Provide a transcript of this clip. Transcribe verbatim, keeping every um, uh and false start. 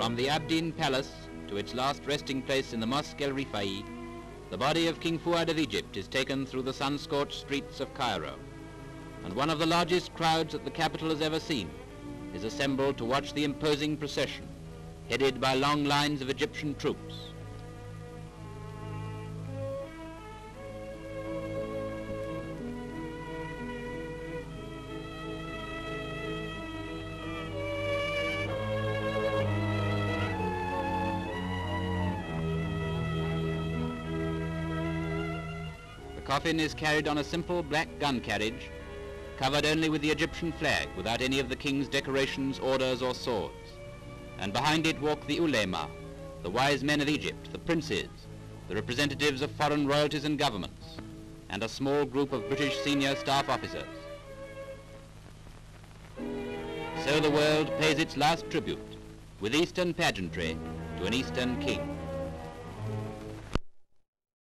From the Abdeen Palace to its last resting place in the Mosque El Rifai, the body of King Fuad of Egypt is taken through the sun-scorched streets of Cairo, and one of the largest crowds that the capital has ever seen is assembled to watch the imposing procession, headed by long lines of Egyptian troops. The coffin is carried on a simple black gun carriage, covered only with the Egyptian flag, without any of the king's decorations, orders or swords. And behind it walk the ulema, the wise men of Egypt, the princes, the representatives of foreign royalties and governments, and a small group of British senior staff officers. So the world pays its last tribute, with Eastern pageantry, to an Eastern king.